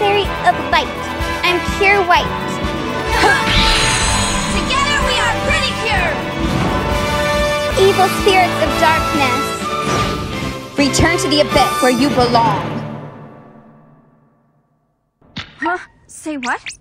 adversary of light. I'm Cure White. Together we are Pretty Cure! Evil spirits of darkness, return to the abyss where you belong. Huh? Say what?